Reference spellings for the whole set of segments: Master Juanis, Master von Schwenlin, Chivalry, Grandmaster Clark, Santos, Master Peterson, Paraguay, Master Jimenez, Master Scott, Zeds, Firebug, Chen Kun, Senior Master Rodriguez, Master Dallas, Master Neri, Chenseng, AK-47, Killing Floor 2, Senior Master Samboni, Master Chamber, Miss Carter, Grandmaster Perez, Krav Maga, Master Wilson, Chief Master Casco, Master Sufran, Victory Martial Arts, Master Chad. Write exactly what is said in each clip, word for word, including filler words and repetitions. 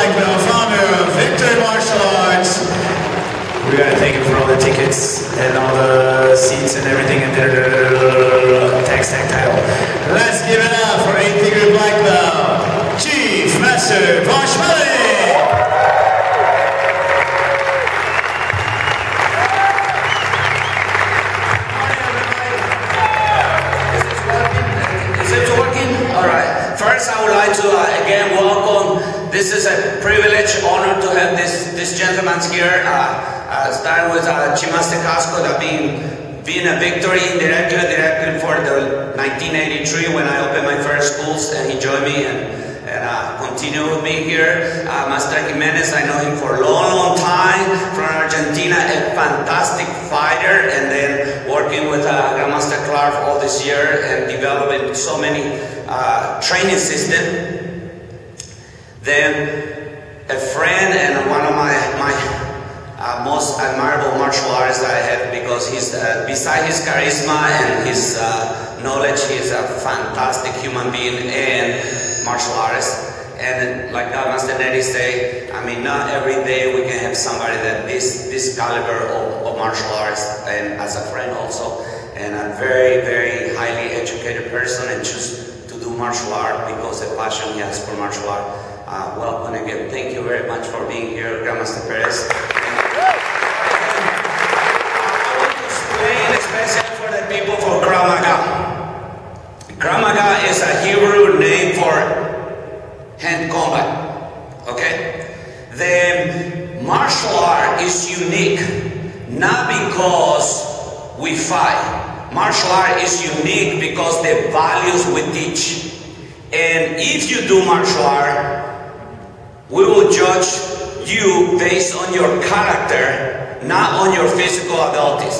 like the founder of Victory Martial Arts. We gotta thank him for all the tickets and all the seats and everything and the tax tag title. Let's give it up for eighth degree Black Belt, Chief Master von Schwenlin. Is it working? All right. First, I would like to uh, again welcome. This is a privilege, honor to have this this gentleman here. Uh, uh, starting with uh, Chief Master Casco, that being being a victory director, director for the nineteen eighty-three when I opened my first schools, and he joined me and and uh, continue with me here. Uh, Master Jimenez, I know him for a long, long time from Argentina, a fantastic fighter, and then working with uh, Grandmaster Clark all this year and developing so many. Uh, training system, then a friend and one of my, my uh, most admirable martial artists that I have, because he's, uh, beside his charisma and his uh, knowledge, he's a fantastic human being and martial artist. And like that Master Neri say, I mean, not every day we can have somebody that this, this caliber of, of martial arts, and as a friend also, and a very, very highly educated person, and just martial art because the passion he has for martial art. Uh, well, and again, thank you very much for being here, Grandmaster Perez. And, I want to explain especially for the people for Krav Maga. Krav Maga is a Hebrew name for hand combat. Okay? The martial art is unique not because we fight. Martial art is unique because the values we teach. And if you do martial art, we will judge you based on your character, not on your physical abilities.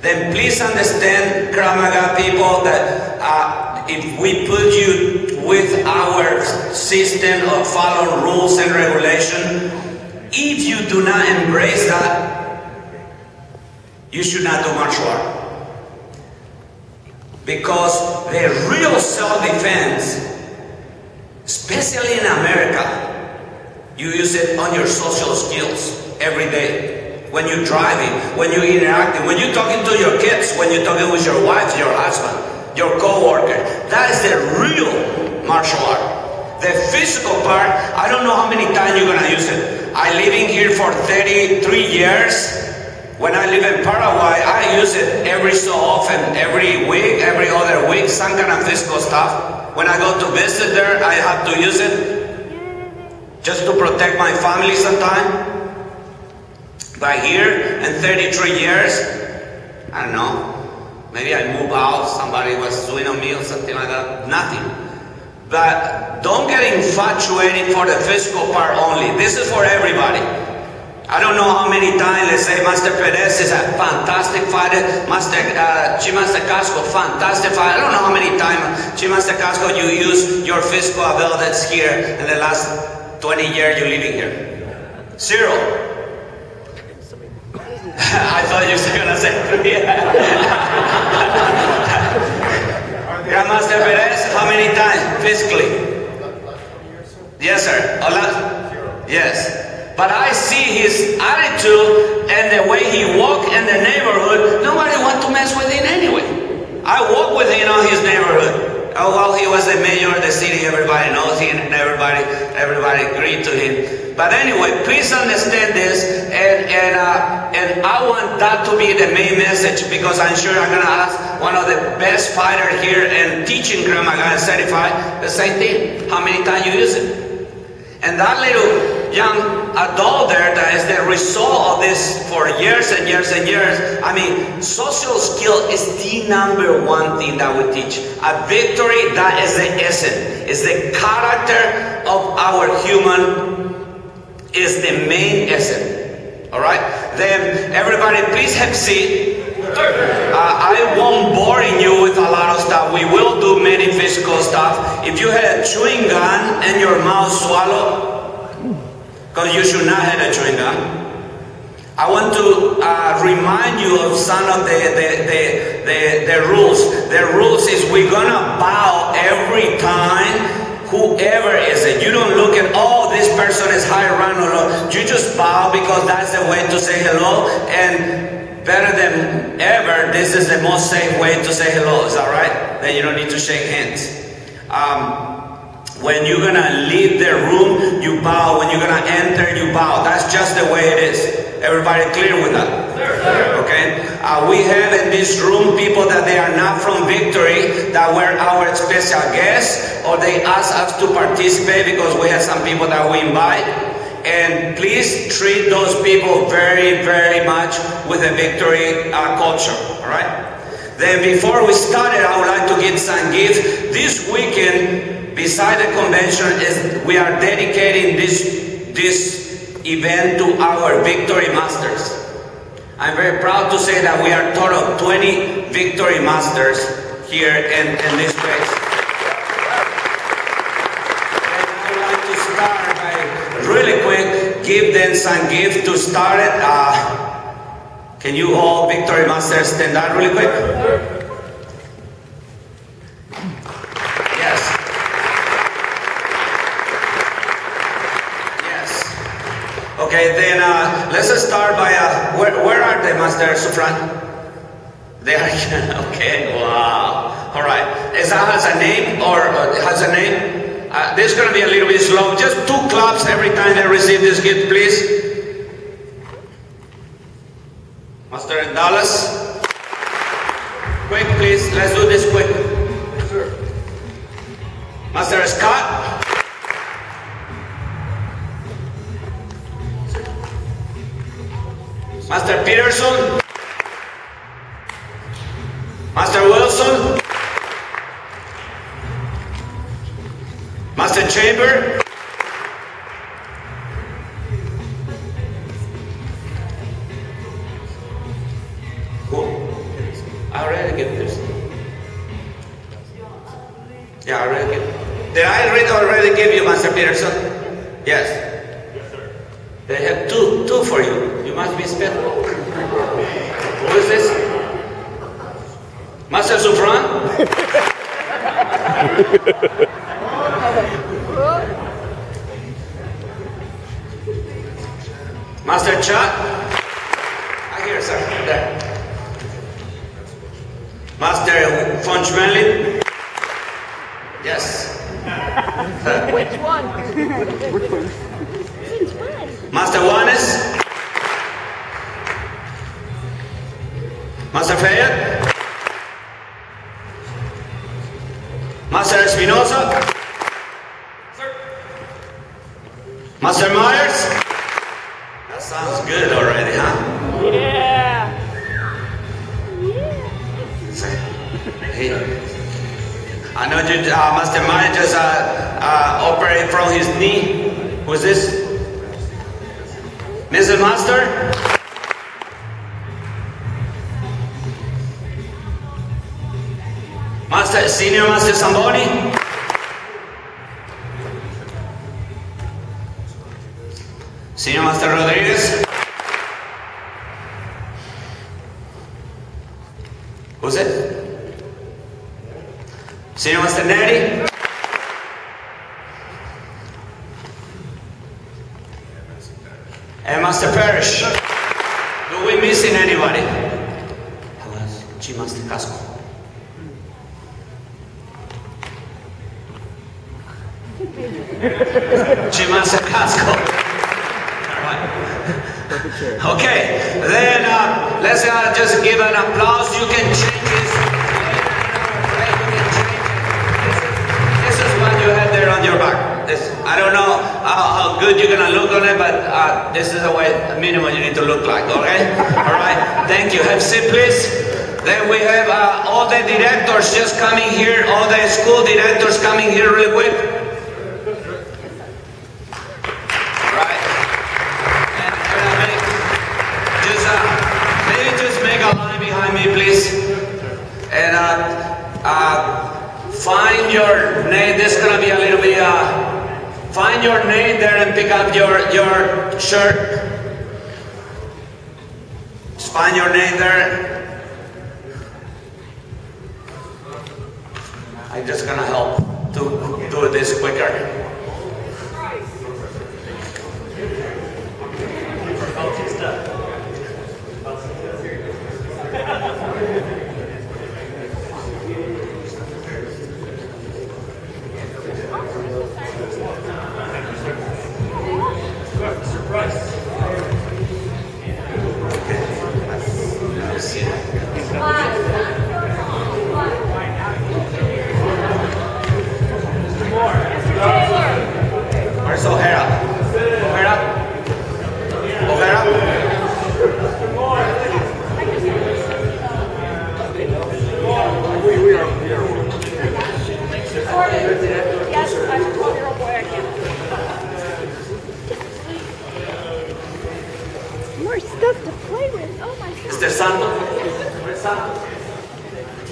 Then please understand, Krav Maga people, that uh, if we put you with our system of follow rules and regulation, if you do not embrace that, you should not do martial art. Because the real self-defense, especially in America, you use it on your social skills every day. When you're driving, when you're interacting, when you're talking to your kids, when you're talking with your wife, your husband, your co-worker. That is the real martial art. The physical part, I don't know how many times you're gonna use it. I live in here for thirty-three years. When I live in Paraguay, I use it every so often, every week, every other week, some kind of physical stuff. When I go to visit there, I have to use it just to protect my family sometimes. But here, in thirty-three years, I don't know, maybe I move out, somebody was suing on me or something like that, nothing. But don't get infatuated for the physical part only. This is for everybody. I don't know how many times, let's say Master Perez is a fantastic fighter, Master uh, Chief Master Casco, fantastic fighter. I don't know how many times, Chief Master Casco, you use your physical abilities here in the last twenty years you're living here. Zero. I thought you were going to say three. Grandmaster Perez, how many times physically? Yes, sir. A lot? Yes. But I see his attitude and the way he walk in the neighborhood. Nobody want to mess with him anyway. I walk with him on his neighborhood. Oh, well, he was the mayor of the city. Everybody knows him and everybody, everybody agreed to him. But anyway, please understand this. And, and, uh, and I want that to be the main message, because I'm sure I'm going to ask one of the best fighters here and teaching Krav Maga and certified the same thing. How many times you use it? And that little young adult there that is the result of this for years and years and years. I mean, social skill is the number one thing that we teach. A victory, that is the essence. It's the character of our human, is the main essence. All right? Then, everybody, please have a seat. Uh, I won't boring you with a lot of stuff. We will do many physical stuff. If you had a chewing gun and your mouth swallow, because you should not have a chewing gun, I want to uh, remind you of some of the the, the, the the rules. The rules is we're gonna bow every time. Whoever is it, you don't look at all oh, this run along. You just bow because that's the way to say hello, and better than ever, this is the most safe way to say hello. Is that right? Then you don't need to shake hands. Um, When you're gonna leave the room, you bow. When you're gonna enter, you bow. That's just the way it is. Everybody clear with that? Okay? Uh, we have in this room people that they are not from Victory, that were our special guests, or they asked us to participate because we have some people that we invite. And please treat those people very, very much with a Victory uh, culture. All right? Then before we started, I would like to give some gifts. This weekend, beside the convention, is we are dedicating this, this event to our Victory Masters. I'm very proud to say that we are a total of twenty Victory Masters here in, in this place. And I would like to start by really quick, give them some gift to start it. Uh, can you all Victory Masters stand up really quick? Okay, then uh, let's start by, uh, where, where are they, Master Sufran? They are here, okay, wow, all right. Is that has a name, or uh, has a name? Uh, this is going to be a little bit slow, just two claps every time they receive this gift, please. Master Dallas, quick please, let's do this quick. Sure. Master Scott. Master Peterson, Master Wilson, Master Chamber, cool. I already get this. Yeah, I already get. Did I already, already give you Master Peterson? Yes. Yes, sir. They have two, two for you. You must be special. Who is this? Master Sufran? Master Chad? I hear something there. Master von Schwenlin? Yes. Which one? Master Juanis? Master Fayette, Master Espinosa, Master Myers. That sounds good already, huh? Yeah. Hey, I know you, uh, Master Myers just uh, uh, operated from his knee. Who's this? Mister Master. Master, Senior Master Samboni, Senior Master Rodriguez. Who's it? Senior Master Neri, and Master Parrish. Do we missing anybody? Chief Master Casco. Chief Master Casco. Alright. Okay, then uh, let's uh, just give an applause. You can change this. This is what you have there on your back. This, I don't know how, how good you're going to look on it, but uh, this is the way, the minimum you need to look like, okay? Alright, thank you. Have a seat, please. Then we have uh, all the directors just coming here, all the school directors coming here real quick. Find your name. This is gonna be a little bit. Uh, find your name there and pick up your your shirt. Just find your name there. I'm just gonna help to do this quicker.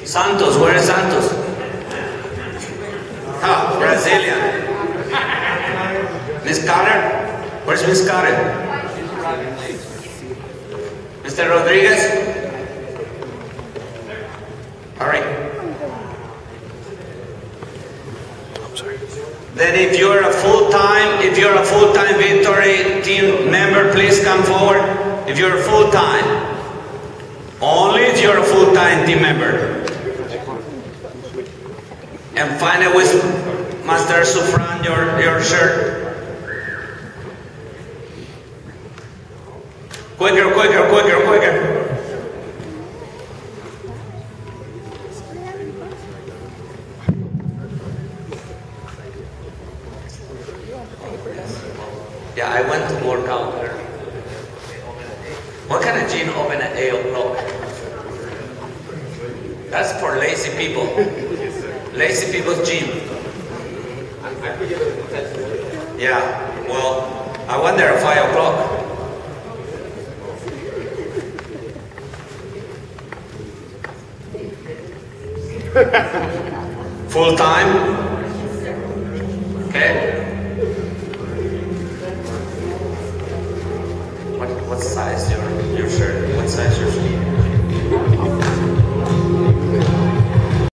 Santos, where is Santos? Ah, Brazilian. Miss Carter? Where's Miss Carter? Mister Rodriguez? All right. I'm sorry. Then if you're a full-time, if you're a full-time Victory team member, please come forward. If you're a full-time. Only if you're a full-time team member. And find it with Master Sufran, your, your shirt. Quicker, quicker, quicker, quicker. Yeah, I went to work out there. What kind of gym open at eight o'clock? That's for lazy people. Lazy people's gym. Yeah, well, I went there at five o'clock. Full time? Okay. What size your, your shirt? What size your shirt?